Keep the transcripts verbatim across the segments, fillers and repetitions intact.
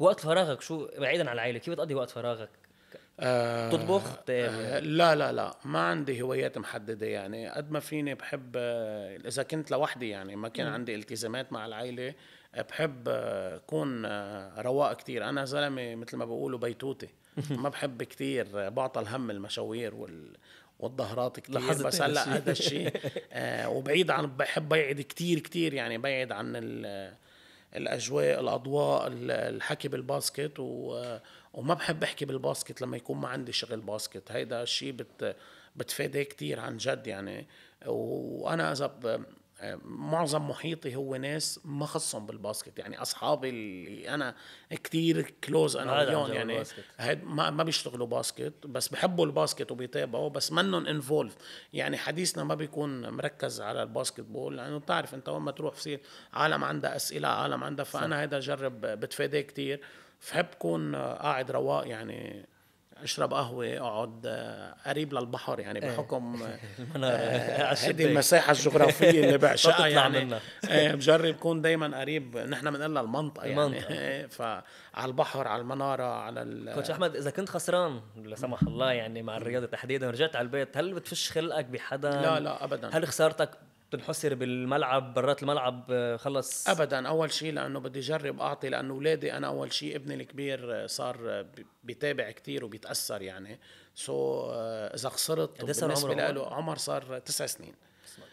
وقت فراغك شو بعيدا عن العائله؟ كيف بتقضي وقت فراغك؟ أه تطبخ؟ أه لا لا لا ما عندي هوايات محدده يعني قد ما فيني بحب اذا كنت لوحدي يعني ما كان عندي التزامات مع العائله بحب اكون رواق كتير. انا زلمه مثل ما بقولوا بيتوتي ما بحب كتير بعطل هم المشاوير وال والظهرات كتير بس هلا هذا الشيء آه وبعيد عن بحب بيعد كتير كتير يعني بعيد عن الاجواء الاضواء الحكي بالباسكت و وما بحب احكي بالباسكت لما يكون ما عندي شغل باسكت. هيدا الشيء بت بتفيدني كتير عن جد يعني. وانا اذا معظم محيطي هو ناس ما خصهم بالباسكت يعني اصحابي اللي انا كتير كلوز انا وياهم يعني ما ما بيشتغلوا باسكت بس بحبوا الباسكت وبيتابعوا بس منهم انفولف يعني حديثنا ما بيكون مركز على الباسكت بول لانه يعني بتعرف انت وين ما تروح بصير عالم عندها اسئله عالم عندها فانا هيدا جرب بتفيدني كتير. فحب كون قاعد رواق يعني اشرب قهوه اقعد قريب للبحر يعني بحكم هذه المساحه الجغرافيه اللي بعشقها يعني بجرب كون دائما قريب نحن بنقول لها المنطقه يعني فعلى البحر على المناره على ال كوتش احمد اذا كنت خسران لا سمح الله يعني مع الرياضه تحديدا ورجعت على البيت هل بتفش خلقك بحدا؟ لا لا ابدا. هل خسارتك بتنحسر بالملعب برات الملعب خلص؟ ابدا. اول شيء لانه بدي اجرب اعطي لانه اولادي انا اول شيء ابني الكبير صار بيتابع كثير وبيتاثر يعني سو اذا خسرت بالنسبه له عمر صار تسع سنين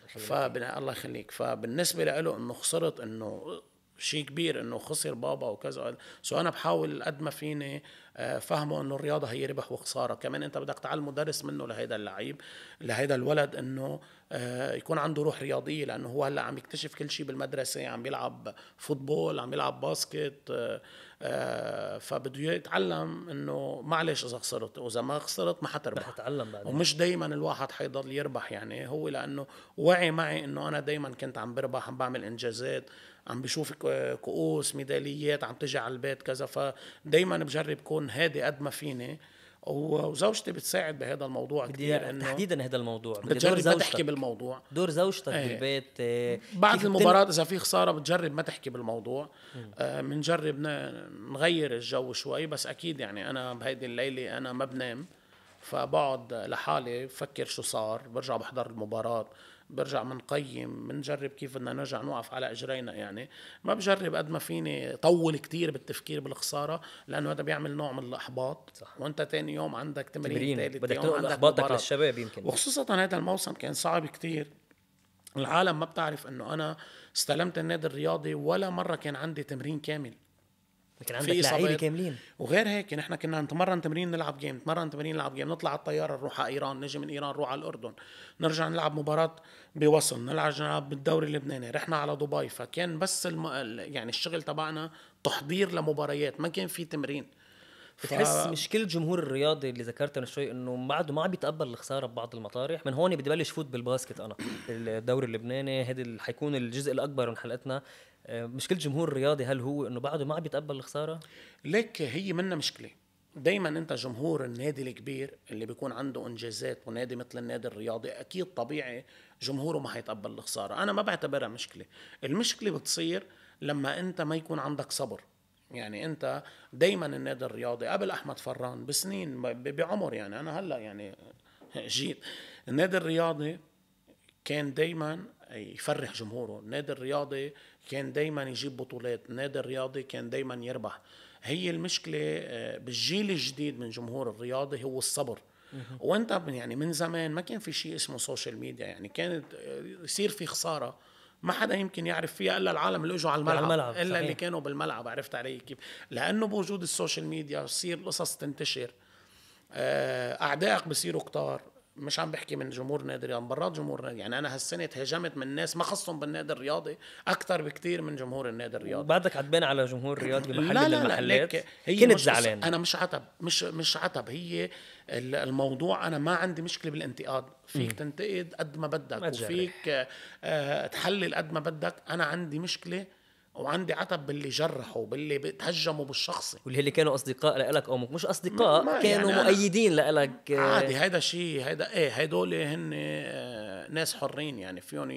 فبنا الله يخليك فبالنسبه له انه خسرت انه شيء كبير انه خسر بابا وكذا سو انا بحاول قد ما فيني فهمه انه الرياضه هي ربح وخساره. كمان انت بدك تعلمه درس منه لهيدا اللعيب لهيدا الولد انه يكون عنده روح رياضيه لانه هو هلا عم يكتشف كل شيء بالمدرسه عم يلعب فوتبول عم يلعب باسكت فبده يتعلم انه معلش اذا خسرت واذا ما خسرت ما حتربح حتتعلم بعدين ومش دائما الواحد حيضل يربح يعني. هو لانه وعي معي انه انا دائما كنت عم بربح عم بعمل انجازات عم بشوف كؤوس ميداليات عم تجي على البيت كذا فدائما بجرب كون هادي قد ما فيني وزوجتي بتساعد بهذا الموضوع كثير انه تحديدا هذا الموضوع بتجرب ما تحكي بالموضوع دور زوجتك ايه. بالبيت ايه. بعد المباراه اذا في خساره بتجرب ما تحكي بالموضوع بنجرب آه نغير الجو شوي بس اكيد يعني انا بهيدي الليله انا ما بنام فبقعد لحالي بفكر شو صار برجع بحضر المباراه برجع منقيم منجرب كيف بدنا نرجع نوقف على اجرينا يعني ما بجرب قد ما فيني طول كتير بالتفكير بالخساره لانه هذا بيعمل نوع من الاحباط صح. وانت ثاني يوم عندك تمرين ثالث يوم عندك احباطك للشباب يمكن وخصوصا هذا الموسم كان صعب كتير. العالم ما بتعرف انه انا استلمت النادي الرياضي ولا مره كان عندي تمرين كامل لكن عندك لعيبه كاملين وغير هيك نحن كنا نتمرن تمرين نلعب جيم نتمرن تمرين نلعب جيم نطلع على الطياره نروح على ايران نجي من ايران نروح على الاردن نرجع نلعب مباراه بوصل نلعب نلعب بالدوري اللبناني رحنا على دبي فكان بس الم... يعني الشغل تبعنا تحضير لمباريات ما كان في تمرين. بتحس مشكله جمهور الرياضي اللي ذكرتها من شوي انه بعده ما عم بيتقبل الخساره ببعض المطارح. من هون بدي بلش فوت بالباسكت انا الدوري اللبناني هذا اللي حيكون الجزء الاكبر من حلقتنا. مشكله جمهور الرياضي هل هو انه بعده ما عم بيتقبل الخساره؟ ليك هي منا مشكله دائما. انت جمهور النادي الكبير اللي بيكون عنده انجازات ونادي مثل النادي الرياضي اكيد طبيعي جمهوره ما حيتقبل الخساره. انا ما بعتبرها مشكله. المشكله بتصير لما انت ما يكون عندك صبر يعني. انت دائما النادي الرياضي قبل احمد فران بسنين بعمر يعني انا هلا يعني جيت النادي الرياضي كان دائما يفرح جمهوره. النادي الرياضي كان دائما يجيب بطولات. النادي الرياضي كان دائما يربح. هي المشكله بالجيل الجديد من جمهور الرياضي هو الصبر وانت يعني من زمان ما كان في شيء اسمه سوشيال ميديا يعني كانت يصير في خساره ما حدا يمكن يعرف فيها الا العالم اللي اجوا على الملعب, الملعب. الا صحيح. اللي كانوا بالملعب. عرفت علي كيف؟ لانه بوجود السوشيال ميديا بصير قصص تنتشر اعدائك بصيروا كتار. مش عم بحكي من جمهور نادي الرياضي برات جمهور نادي يعني انا هالسنه تهاجمت من ناس ما خصهم بالنادي الرياضي اكثر بكثير من جمهور النادي الرياضي. بعدك عتبان على جمهور الرياضي بمحل لا من لا المحلات لا هي كنت زعلان. انا مش عتب مش مش عتب هي الموضوع. انا ما عندي مشكله بالانتقاد. فيك تنتقد قد ما بدك وفيك آه تحلل قد ما بدك. انا عندي مشكله وعندي عتب باللي جرحوا باللي بتهجموا بالشخصي واللي اللي كانوا اصدقاء لإلك او مش اصدقاء كانوا يعني مؤيدين لإلك عادي. هيدا شيء هيدا ايه هدول هن ناس حرين يعني فيهم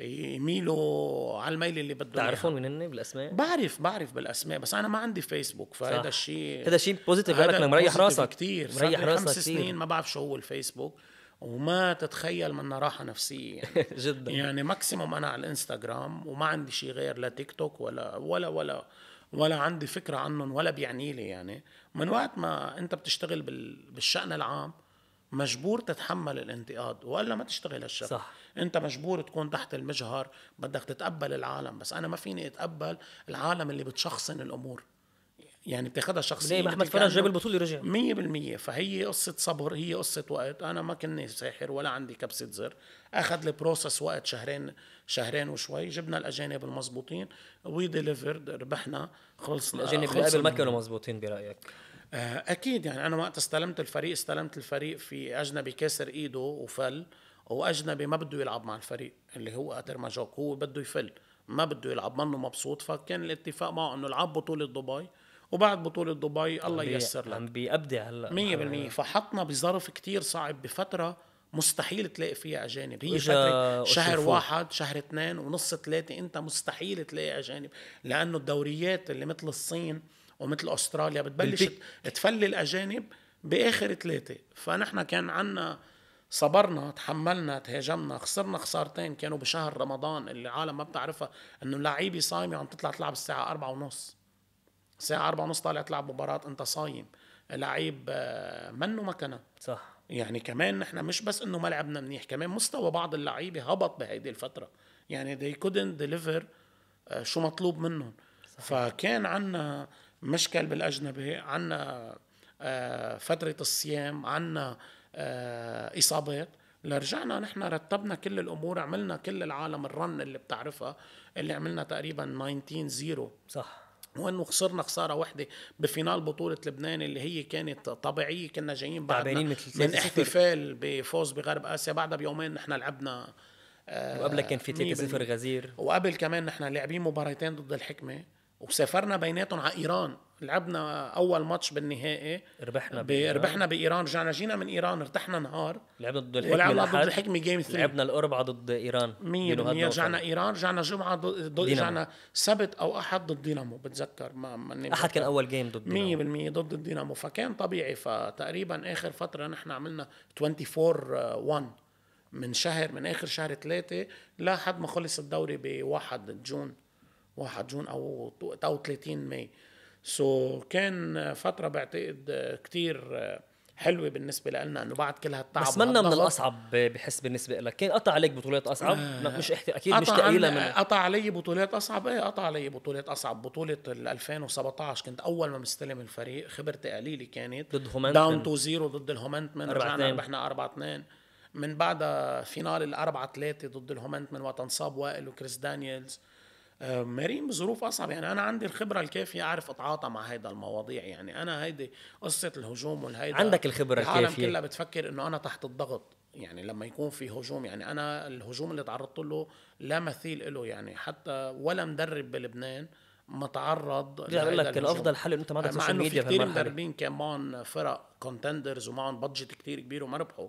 يميلوا على الميل اللي بدهم. تعرفون من هن بالاسماء؟ بعرف بعرف بالاسماء، بس انا ما عندي فيسبوك، فهذا الشيء هذا الشيء بوزيتيف لك، مريح راسك كثير، مريح راسك خمس كتير. سنين ما بعرف شو هو الفيسبوك، وما تتخيل منا راحه نفسيه يعني. جدا يعني ماكسيموم انا على الانستغرام، وما عندي شيء غير، لا تيك توك ولا ولا ولا ولا عندي فكره عنهم ولا بيعني لي يعني. من وقت ما انت بتشتغل بالشأن العام مجبور تتحمل الانتقاد، والا ما تشتغل هالشغل. صح. انت مجبور تكون تحت المجهر، بدك تتقبل العالم، بس انا ما فيني اتقبل العالم اللي بتشخصن الامور، يعني بتاخدها شخصيه. ليه؟ احمد فران جاب البطوله رجع مية بالمية. فهي قصه صبر، هي قصه وقت. انا ما كني ساحر ولا عندي كبسه زر، اخذ البروسس وقت شهرين، شهرين وشوي. جبنا الاجانب المضبوطين، وي ديليفرد، ربحنا، خلصنا. الاجانب اللي قبل ما كانوا مضبوطين برايك؟ اكيد يعني. انا وقت استلمت الفريق، استلمت الفريق في اجنبي كسر ايده وفل، واجنبي ما بده يلعب مع الفريق اللي هو أترماجوك، هو بده يفل، ما بده يلعب، منه مبسوط. فكان الاتفاق معه انه لعب بطوله دبي، وبعد بطوله دبي الله ييسر لك. عم بيبدع هلا مية بالمية. فحطنا بظرف كتير صعب، بفتره مستحيل تلاقي فيها اجانب. هي فتره شهر واحد، شهر اثنين ونص، ثلاثه، انت مستحيل تلاقي اجانب، لانه الدوريات اللي مثل الصين ومثل أستراليا بتبلش تفلي الأجانب بآخر ثلاثة. فنحن كان عنا صبرنا، تحملنا، تهاجمنا، خسرنا خسارتين كانوا بشهر رمضان اللي العالم ما بتعرفها، إنه اللعيبة صايمة عم تطلع تلعب الساعة أربعة ونص، الساعة أربعة ونص طالع تلعب مباراة أنت صايم، لعيب منه مكنة. صح. يعني كمان نحن مش بس إنه ما لعبنا منيح، كمان مستوى بعض اللعيبة هبط بهيدي الفترة، يعني they couldn't deliver شو مطلوب منهم. صح. فكان عنا مشكل بالأجنبي، عنا آه فترة الصيام، عنا آه إصابات. لرجعنا نحن رتبنا كل الأمور، عملنا كل العالم الرن اللي بتعرفها، اللي عملنا تقريبا تسعة عشر صفر. صح. وإنه خسرنا خسارة واحدة بفينال بطولة لبنان اللي هي كانت طبيعية، كنا جايين بعدنا من احتفال بفوز بغرب آسيا، بعدها بيومين نحن لعبنا آه وقبل كان في ثلاثة صفر غزير، وقبل كمان نحن لاعبين مباراتين ضد الحكمة، وسافرنا بيناتهم على ايران، لعبنا اول ماتش بالنهائي ربحنا بإيران. ربحنا بايران، رجعنا جينا من ايران، ارتحنا نهار، لعبنا ضد الحكمه، ولعبنا ضد الحكمه جيم ثلاثة، لعبنا الاربعاء ضد ايران مية بالمية. رجعنا ايران، رجعنا جمعه ضد، رجعنا سبت او احد ضد دينامو، بتذكر ما مني احد كان اول جيم ضد دينامو مية بالمية ضد الدينامو. فكان طبيعي. فتقريبا اخر فتره نحن عملنا أربعة وعشرين واحد من شهر، من اخر شهر ثلاثة لحد ما خلص الدوري بواحد جون، واحد جون او او ثلاثين ماي. سو so, كان فتره بعتقد كتير حلوه بالنسبه لنا، انه بعد كل هالتعب. بس منا من الاصعب بحس بالنسبه لك، كان قطع عليك بطولات اصعب؟ آه مش احت... اكيد مش ثقيله. من قطع علي بطولات اصعب؟ ايه قطع علي بطولات اصعب. بطوله ألفين وسبعطعش كنت اول ما مستلم الفريق، خبرتي قليله، كانت ضد هومنتمن داون تو زيرو ضد الهومنتمن، رجعنا ربحنا أربعة اثنين. من بعدها فينال الأربعة ثلاثة ضد الهومنتمن، وقت انصاب وائل وكريس دانييلز، مارين بظروف اصعب. يعني انا عندي الخبره الكافيه، اعرف اتعاطى مع هيدا المواضيع. يعني انا هيدي قصه الهجوم والهيدا، عندك الخبره الكافيه. العالم كلها بتفكر انه انا تحت الضغط، يعني لما يكون في هجوم، يعني انا الهجوم اللي تعرضت له لا مثيل له، يعني حتى ولا مدرب بلبنان ما تعرض. بدي اقول لك الافضل حل انه انت ما عندك سوشيال ميديا بهالمرحله. في كثير مدربين كان معهم فرق كونتندرز ومعهم بادجت كثير كبير وما ربحوا،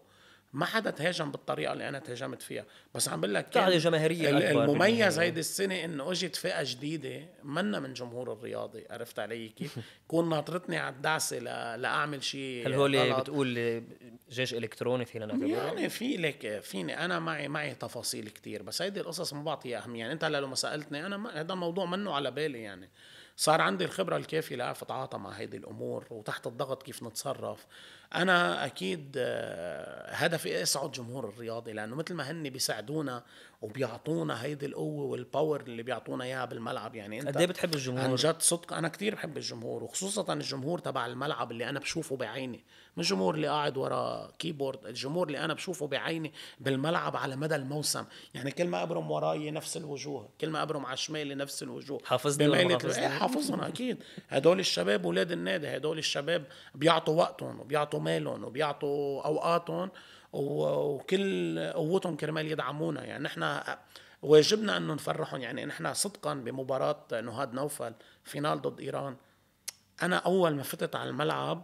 ما حدا تهاجم بالطريقه اللي انا تهاجمت فيها. بس عم بقول لك المميز هيدي السنه انه اجت فئه جديده منا من جمهور الرياضي، عرفت علي كيف؟ كون ناطرتني على الدعسه لاعمل شيء. هل هول بتقول جيش الكتروني فينا نعتبره؟ يعني في لك فيني انا معي معي تفاصيل كثير، بس هيدي القصص ما بعطيها اهميه. يعني انت هلا لو ما سالتني انا هذا الموضوع منه على بالي، يعني صار عندي الخبرة الكافية لأعرف أتعاطى مع هيدي الأمور، وتحت الضغط كيف نتصرف. أنا أكيد هدفي أسعد جمهور الرياضي، لأنه مثل ما هن بيساعدونا وبيعطونا هيدي القوة والباور اللي بيعطونا إياها بالملعب. يعني أنت قد إيه بتحب الجمهور؟ عن جد صدق أنا كتير بحب الجمهور، وخصوصا الجمهور تبع الملعب اللي أنا بشوفه بعيني، مش الجمهور اللي قاعد ورا كيبورد، الجمهور اللي أنا بشوفه بعيني بالملعب على مدى الموسم. يعني كل ما أبرم وراي نفس الوجوه، كل ما أبرم على شمالي نفس الوجوه، حافظني حافظهم اكيد. هدول الشباب ولاد النادي، هدول الشباب بيعطوا وقتهم وبيعطوا مالهم وبيعطوا اوقاتهم وكل قوتهم كرمال يدعمونا. يعني نحن واجبنا انه نفرحهم. يعني نحن صدقا بمباراه نهاد نوفل فينال ضد ايران، انا اول ما فتت على الملعب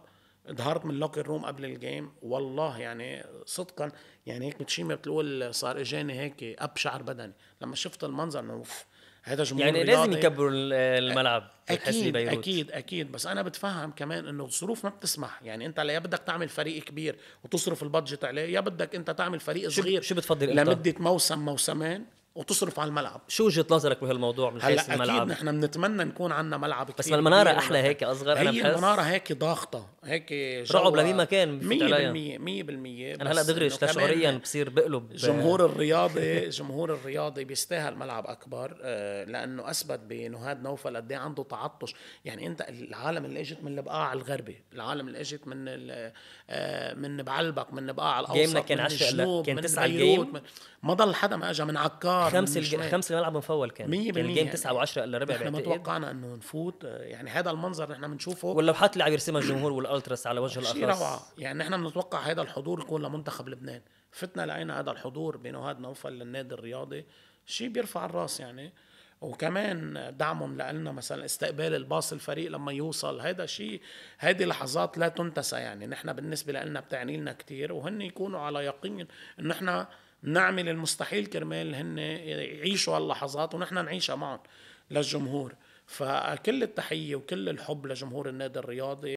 انهارت من لوكر روم قبل الجيم والله، يعني صدقا يعني هيك بتشيمه بتقول صار اجاني هيك اب شعر بدني لما شفت المنظر. انه هذا جمهور يعني لازم يكبروا الملعب. اكيد اكيد اكيد، بس انا بتفهم كمان انه الظروف ما بتسمح، يعني انت يا بدك تعمل فريق كبير وتصرف البادجت عليه، يا بدك انت تعمل فريق صغير. شو بتفضل لمده موسم موسمين وتصرف على الملعب؟ شو وجهه نظرك بهالموضوع من حيث الملعب؟ اكيد نحن بنتمنى نكون عندنا ملعب كثير، بس المناره احلى هيك اصغر. انا بحس المناره هيك ضاغطه هيك رعب لمين مكان مية بالمية مية بالمية. انا هلا دغري شعوريا بصير بقلب. جمهور الرياضي جمهور الرياضي بيستاهل ملعب اكبر، لانه اثبت بنهاد نوفل قد ايه عنده تعطش. يعني انت العالم اللي اجت من البقاع الغربي، العالم اللي اجت من من بعلبك، من البقاع الاوسط، من الجنوب، من بيروت، ما ضل حدا ما اجى من عكار. خمس الج... خمس الملعب مفول كان الجيم تسعة وعشرة الا ربع. احنا ما توقعنا انه نفوت، يعني هذا المنظر نحن بنشوفه. ولو حط لعب يرسمها الجمهور والالتراس على وجه الاخص شيء روعه. يعني نحن بنتوقع هذا الحضور يكون لمنتخب لبنان، فتنا لقينا هذا الحضور بنهاد نوفل للنادي الرياضي، شيء بيرفع الراس يعني. وكمان دعمهم لنا مثلا استقبال الباص الفريق لما يوصل، هذا شيء، هذه لحظات لا تنتسى. يعني نحن بالنسبه لنا بتعني لنا كثير، وهن يكونوا على يقين ان احنا نعمل المستحيل كرمال هن يعيشوا هاللحظات ونحن نعيشها معهم للجمهور. فكل التحية وكل الحب لجمهور النادي الرياضي.